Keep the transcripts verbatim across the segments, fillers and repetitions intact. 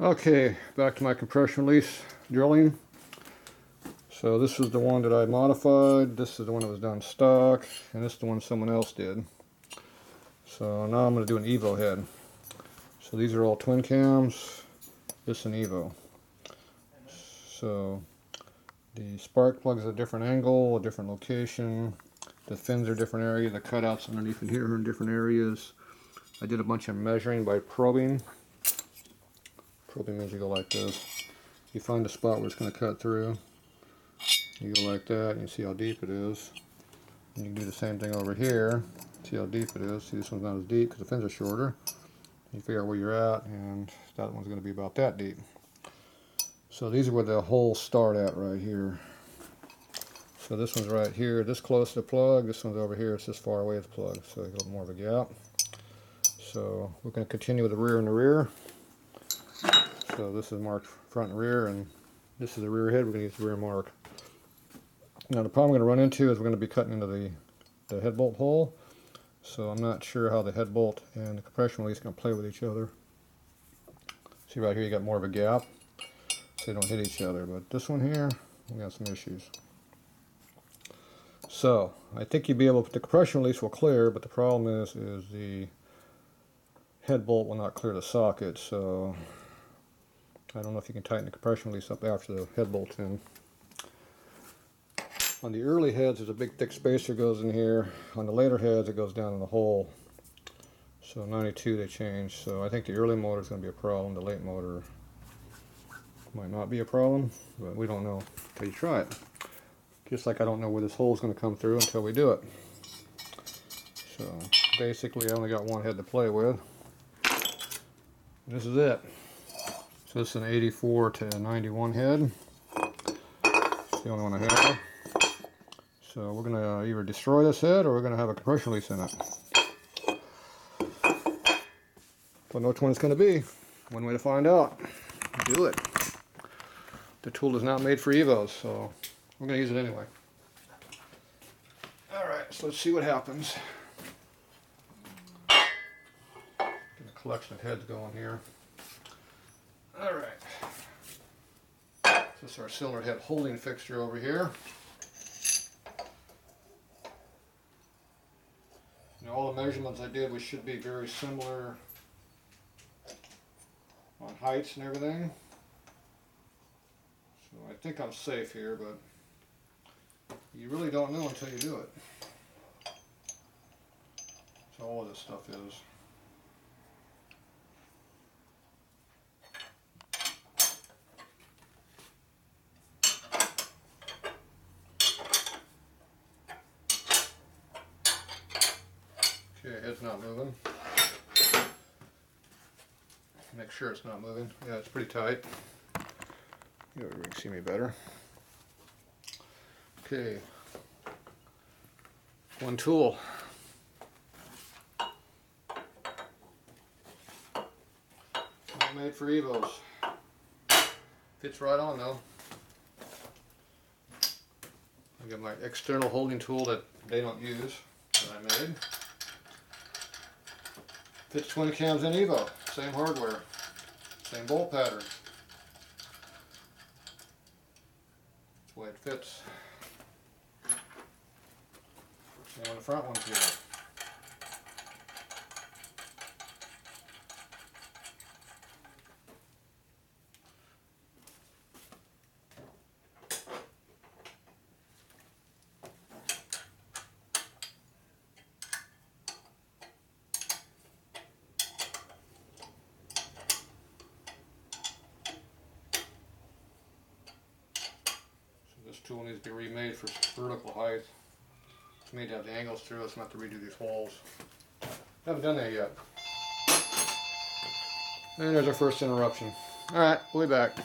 Okay, back to my compression release drilling. So this is the one that I modified, this is the one that was done stock, and this is the one someone else did. So now I'm going to do an Evo head. So these are all twin cams, this and Evo. So the spark plug's at a different angle, a different location, the fins are different areas, the cutouts underneath and here are in different areas. I did a bunch of measuring by probing. Probably means you go like this. You find a spot where it's going to cut through. You go like that and you see how deep it is. And you can do the same thing over here. See how deep it is. See, this one's not as deep because the fins are shorter. You figure out where you're at, and that one's going to be about that deep. So these are where the holes start at right here. So this one's right here, this close to the plug. This one's over here, it's this far away as the plug. So you get a little more of a gap. So we're going to continue with the rear and the rear. So this is marked front and rear, and this is the rear head. We're going to use the rear mark. Now the problem we're going to run into is we're going to be cutting into the, the head bolt hole. So I'm not sure how the head bolt and the compression release are going to play with each other. See right here you got more of a gap, so they don't hit each other. But this one here, we got some issues. So I think you'll be able to, the compression release will clear, but the problem is, is the head bolt will not clear the socket. So I don't know if you can tighten the compression release up after the head bolt's in. On the early heads, there's a big thick spacer goes in here. On the later heads, it goes down in the hole. So ninety-two they changed. So I think the early motor is going to be a problem. The late motor might not be a problem, but we don't know until you try it. Just like I don't know where this hole is going to come through until we do it. So basically, I only got one head to play with. This is it. So this is an eighty-four to ninety-one head. It's the only one I have. So we're going to either destroy this head or we're going to have a compression release in it. Don't know which one it's going to be. One way to find out. Do it. The tool is not made for Evos, so we're going to use it anyway. Alright, so let's see what happens. Get a collection of heads going here. Alright, this is our cylinder head holding fixture over here. Now all the measurements I did which should be very similar on heights and everything. So I think I'm safe here, but you really don't know until you do it. So all of this stuff is. Okay, head's not moving. Make sure it's not moving. Yeah, it's pretty tight. You can see me better. Okay. One tool. Not made for Evos. Fits right on though. I got my external holding tool that they don't use that I made. Fits twin cams in Evo, same hardware, same bolt pattern. That's the way it fits. And on the front one's here. Tool needs to be remade for vertical height. It's made to have the angles through us, not to redo these holes. I haven't done that yet. And there's our first interruption. Alright, we'll be back.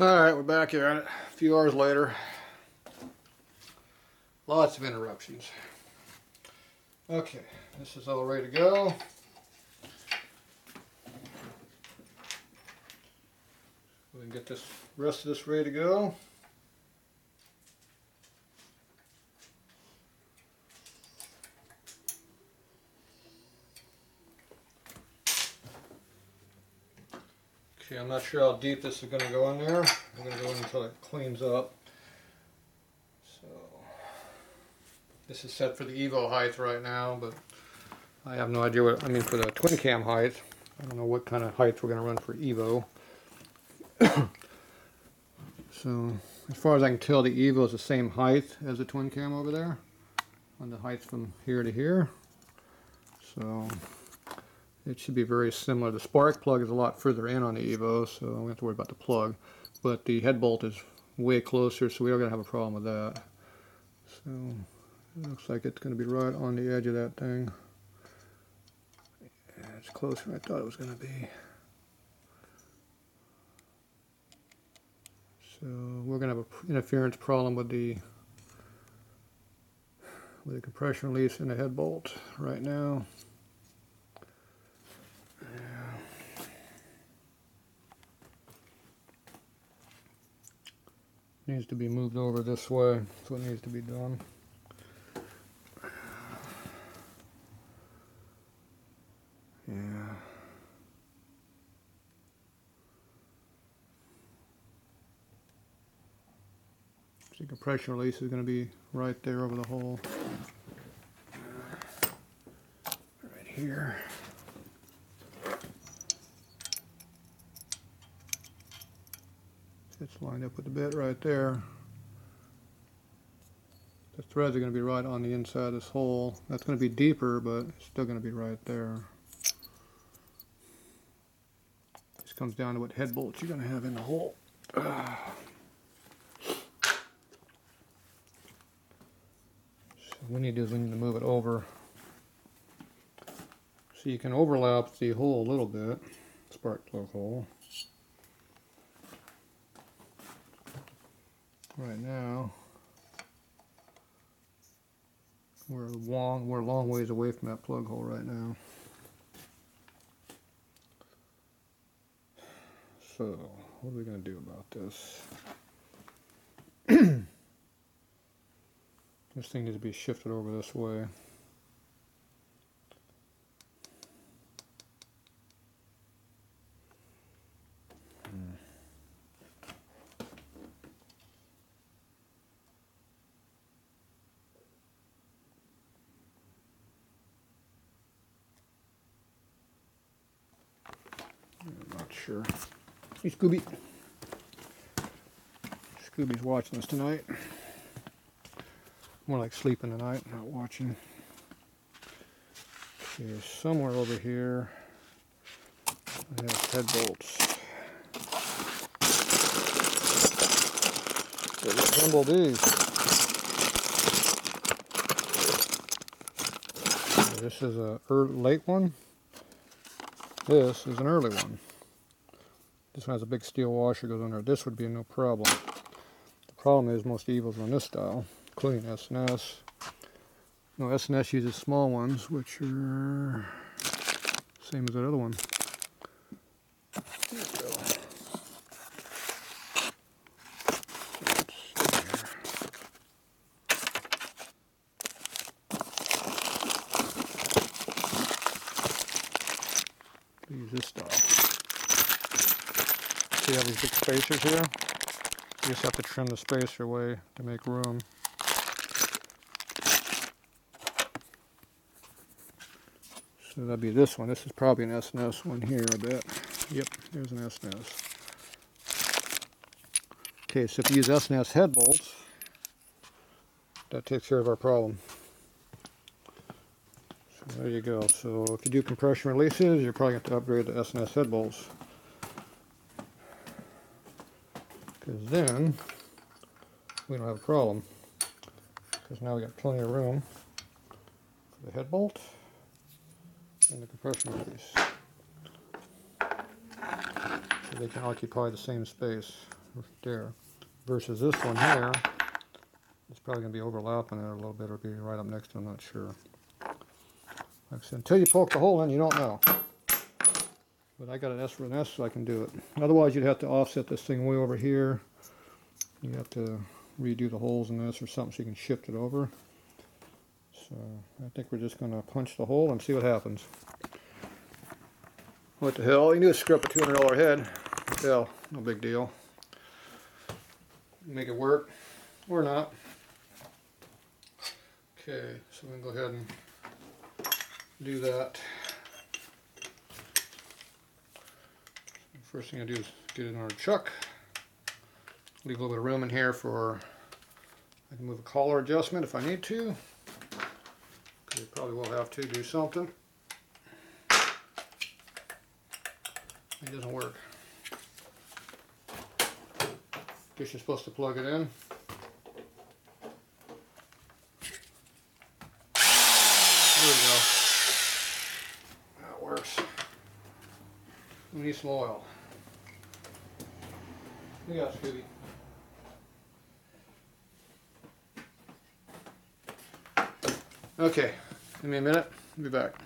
Alright, we're back here at it. A few hours later. Lots of interruptions. Okay, this is all ready to go. We can get this rest of this ready to go. See, I'm not sure how deep this is going to go in there. I'm going to go in until it cleans up. So this is set for the Evo height right now, but I have no idea what I mean for the twin cam height. I don't know what kind of heights we're going to run for Evo. So as far as I can tell, the Evo is the same height as the twin cam over there, on the heights from here to here. So it should be very similar. The spark plug is a lot further in on the Evo, so I don't have to worry about the plug. But the head bolt is way closer, so we are going to have a problem with that. So it looks like it's going to be right on the edge of that thing. Yeah, it's closer than I thought it was going to be. So we're going to have an interference problem with the with the compression release and the head bolt right now. Needs to be moved over this way. That's what needs to be done. Yeah. So the compression release is going to be right there over the hole. Right here. It's lined up with the bit right there. The threads are going to be right on the inside of this hole. That's going to be deeper, but it's still going to be right there. This comes down to what head bolts you're going to have in the hole. Uh. So what we need to do is we need to move it over. So you can overlap the hole a little bit, spark plug hole. Right now, we're long we're a long ways away from that plug hole right now. So what are we going to do about this? This thing needs to be shifted over this way. Sure. Hey, Scooby. Scooby's watching us tonight. More like sleeping tonight, not watching. Okay, somewhere over here I have head bolts that resemble these. So this is a late one. This is an early one. This one has a big steel washer goes under. This would be no problem. The problem is most Evos on this style, including S and S. No, S and S uses small ones, which are same as that other one. There we go. Let's use this style. So you have these big spacers here. You just have to trim the spacer away to make room. So that'd be this one. This is probably an S and S one here, I bet. Yep, there's an S and S. Okay, so if you use S and S head bolts, that takes care of our problem. So there you go. So if you do compression releases, you're probably going to upgrade the S and S head bolts. Because then we don't have a problem, because now we got plenty of room for the head bolt and the compression release, so they can occupy the same space there. Versus this one here, it's probably going to be overlapping it a little bit, or be right up next to it. I'm not sure. Like I said, until you poke the hole in, you don't know. But I got an S for an S, so I can do it. Otherwise, you'd have to offset this thing way over here. You have to redo the holes in this or something so you can shift it over. So I think we're just going to punch the hole and see what happens. What the hell? You knew a screw up a two hundred dollar head. hell, no big deal. Make it work or not. Okay, so I'm gonna go ahead and do that. First thing I do is get in our chuck. Leave a little bit of room in here for, I can move a collar adjustment if I need to. We probably will have to do something. It doesn't work. Guess you're supposed to plug it in. There we go. That works. We need some oil. What do you got, Scooby? Okay, give me a minute, I'll be back.